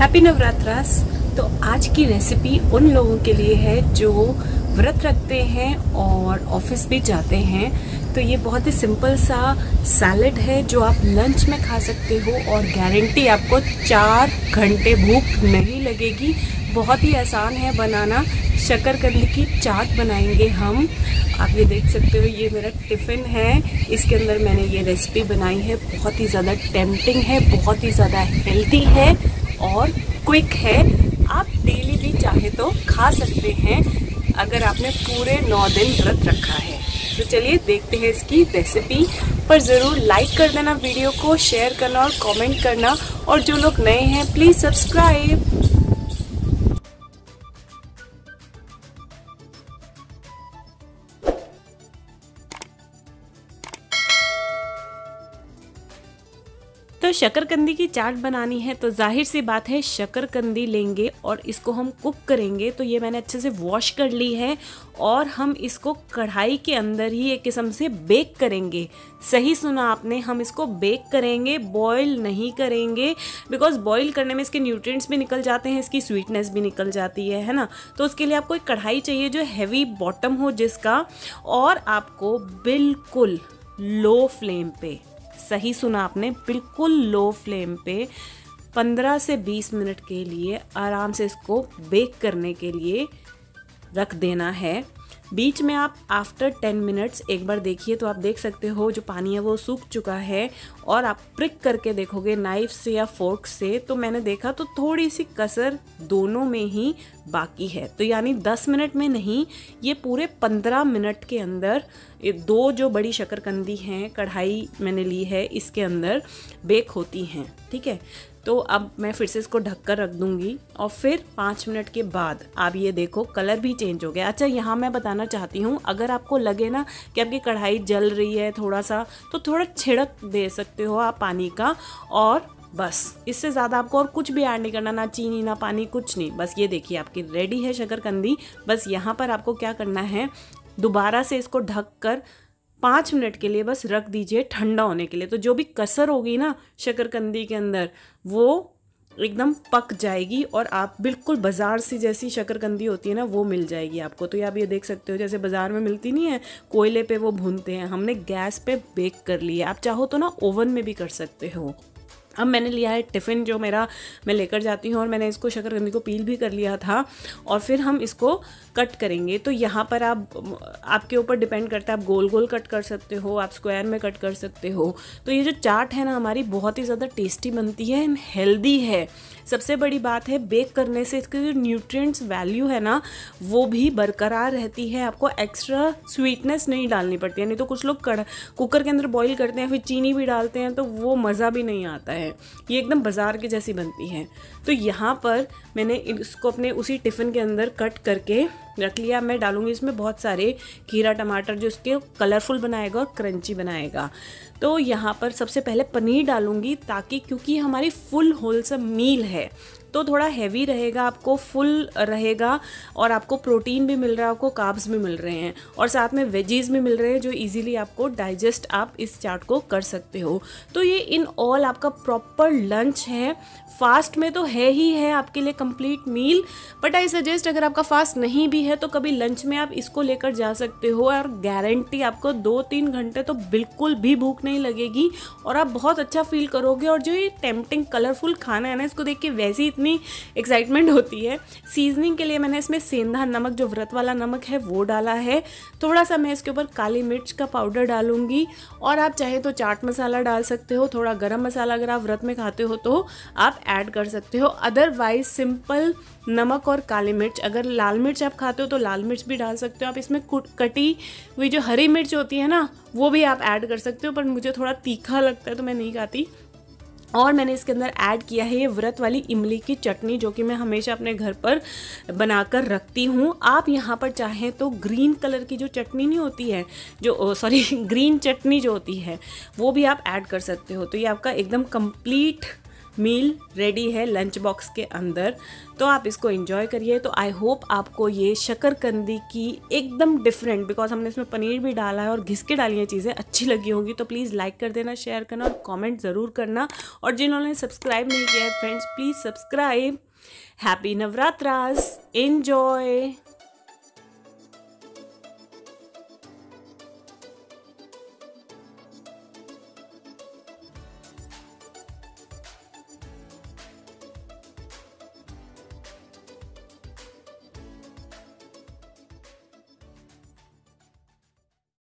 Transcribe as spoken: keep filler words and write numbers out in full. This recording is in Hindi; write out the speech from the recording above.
हैप्पी नवरात्रास। तो आज की रेसिपी उन लोगों के लिए है जो व्रत रखते हैं और ऑफिस भी जाते हैं। तो ये बहुत ही सिंपल सा सैलेड है जो आप लंच में खा सकते हो और गारंटी आपको चार घंटे भूख नहीं लगेगी। बहुत ही आसान है बनाना। शकरकंदी की चाट बनाएंगे हम। आप ये देख सकते हो ये मेरा टिफ़िन है, इसके अंदर मैंने ये रेसिपी बनाई है। बहुत ही ज़्यादा टेम्पटिंग है, बहुत ही ज़्यादा हेल्दी है और क्विक है। आप डेली भी चाहे तो खा सकते हैं अगर आपने पूरे नौ दिन व्रत रखा है। तो चलिए देखते हैं इसकी रेसिपी। पर ज़रूर लाइक कर देना वीडियो को, शेयर करना और कमेंट करना, और जो लोग नए हैं प्लीज़ सब्सक्राइब। तो शकरकंदी की चाट बनानी है तो जाहिर सी बात है शकरकंदी लेंगे और इसको हम कुक करेंगे। तो ये मैंने अच्छे से वॉश कर ली है और हम इसको कढ़ाई के अंदर ही एक किस्म से बेक करेंगे। सही सुना आपने, हम इसको बेक करेंगे, बॉईल नहीं करेंगे, बिकॉज बॉईल करने में इसके न्यूट्रिएंट्स भी निकल जाते हैं, इसकी स्वीटनेस भी निकल जाती है है ना। तो उसके लिए आपको एक कढ़ाई चाहिए जो हैवी बॉटम हो जिसका, और आपको बिल्कुल लो फ्लेम पे, सही सुना आपने, बिल्कुल लो फ्लेम पे पंद्रह से बीस मिनट के लिए आराम से इसको बेक करने के लिए रख देना है। बीच में आप आफ्टर टेन मिनट्स एक बार देखिए तो आप देख सकते हो जो पानी है वो सूख चुका है। और आप प्रिक करके देखोगे नाइफ से या फोर्क से, तो मैंने देखा तो थोड़ी सी कसर दोनों में ही बाकी है। तो यानी दस मिनट में नहीं, ये पूरे पंद्रह मिनट के अंदर ये दो जो बड़ी शकरकंदी हैं कढ़ाई मैंने ली है इसके अंदर बेक होती हैं। ठीक है, तो अब मैं फिर से इसको ढककर रख दूंगी और फिर पाँच मिनट के बाद आप ये देखो कलर भी चेंज हो गया। अच्छा, यहाँ मैं बताना चाहती हूँ, अगर आपको लगे ना कि आपकी कढ़ाई जल रही है थोड़ा सा, तो थोड़ा छिड़क दे सकते हो आप पानी का, और बस इससे ज़्यादा आपको और कुछ भी ऐड नहीं करना, ना चीनी ना पानी, कुछ नहीं। बस ये देखिए आपकी रेडी है शकरकंदी। बस यहाँ पर आपको क्या करना है, दोबारा से इसको ढक कर पाँच मिनट के लिए बस रख दीजिए ठंडा होने के लिए। तो जो भी कसर होगी ना शकरकंदी के अंदर वो एकदम पक जाएगी और आप बिल्कुल बाज़ार से जैसी शकरकंदी होती है ना वो मिल जाएगी आपको। तो आप ये देख सकते हो जैसे बाज़ार में मिलती नहीं है कोयले पे वो भूनते हैं, हमने गैस पे बेक कर ली है। आप चाहो तो ना ओवन में भी कर सकते हो। अब मैंने लिया है टिफ़िन जो मेरा मैं लेकर जाती हूँ, और मैंने इसको शकरकंदी को पील भी कर लिया था, और फिर हम इसको कट करेंगे। तो यहाँ पर आप आपके ऊपर डिपेंड करता है, आप गोल गोल कट कर सकते हो, आप स्क्वायर में कट कर सकते हो। तो ये जो चाट है ना हमारी बहुत ही ज़्यादा टेस्टी बनती है एंड हेल्दी है। सबसे बड़ी बात है बेक करने से इसके जो न्यूट्रिएंट्स वैल्यू है ना वो भी बरकरार रहती है, आपको एक्स्ट्रा स्वीटनेस नहीं डालनी पड़ती है। नहीं तो कुछ लोग कुकर के अंदर बॉईल करते हैं फिर चीनी भी डालते हैं तो वो मज़ा भी नहीं आता है, ये एकदम बाजार के जैसी बनती है। तो यहाँ पर मैंने इसको अपने उसी टिफ़िन के अंदर कट करके रख लिया। मैं डालूंगी इसमें बहुत सारे खीरा टमाटर जो इसके कलरफुल बनाएगा और क्रंची बनाएगा। तो यहाँ पर सबसे पहले पनीर डालूंगी, ताकि क्योंकि हमारी फुल होलसम मील है तो थोड़ा हैवी रहेगा, आपको फुल रहेगा और आपको प्रोटीन भी मिल रहा है, आपको कार्ब्स भी मिल रहे हैं और साथ में वेजीज भी मिल रहे हैं जो इजीली आपको डाइजेस्ट आप इस चाट को कर सकते हो। तो ये इन ऑल आपका प्रॉपर लंच है। फास्ट में तो है ही है आपके लिए complete meal, but I suggest अगर आपका फास्ट नहीं भी है तो कभी लंच में आप इसको लेकर जा सकते हो, और गारंटी आपको दो तीन घंटे तो बिल्कुल भी भूख नहीं लगेगी और आप बहुत अच्छा फील करोगे। और जो ये टेम्पटिंग कलरफुल खाना है ना इसको देख के वैसे ही इतनी एक्साइटमेंट होती है। सीजनिंग के लिए मैंने इसमें सेंधा नमक जो व्रत वाला नमक है वो डाला है, थोड़ा सा मैं इसके ऊपर काली मिर्च का पाउडर डालूंगी, और आप चाहे तो चाट मसाला डाल सकते हो, थोड़ा गरम मसाला अगर आप व्रत में खाते हो तो आप ऐड कर सकते हो। अदरवाइज सिंपल नमक और काली मिर्च, अगर लाल मिर्च आप खाते हो तो लाल मिर्च भी डाल सकते हो। आप इसमें कटी हुई जो हरी मिर्च होती है ना वो भी आप ऐड कर सकते हो, पर मुझे थोड़ा तीखा लगता है तो मैं नहीं खाती। और मैंने इसके अंदर ऐड किया है ये व्रत वाली इमली की चटनी जो कि मैं हमेशा अपने घर पर बनाकर रखती हूँ। आप यहाँ पर चाहें तो ग्रीन कलर की जो चटनी नहीं होती है जो सॉरी ग्रीन चटनी जो होती है वो भी आप ऐड कर सकते हो। तो ये आपका एकदम कंप्लीट मील रेडी है लंच बॉक्स के अंदर, तो आप इसको एंजॉय करिए। तो आई होप आपको ये शकरकंदी की एकदम डिफरेंट, बिकॉज हमने इसमें पनीर भी डाला है और घिस के डाली है चीज़ें, अच्छी लगी होगी। तो प्लीज़ लाइक कर देना, शेयर करना और कमेंट ज़रूर करना। और जिन्होंने सब्सक्राइब नहीं किया है friends, please subscribe. Happy Navratras, enjoy.